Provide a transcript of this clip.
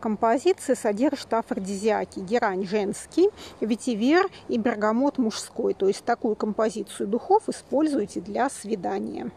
Композиция содержит афродизиаки: герань женский, ветивер и бергамот мужской. То есть такую композицию духов используйте для свидания.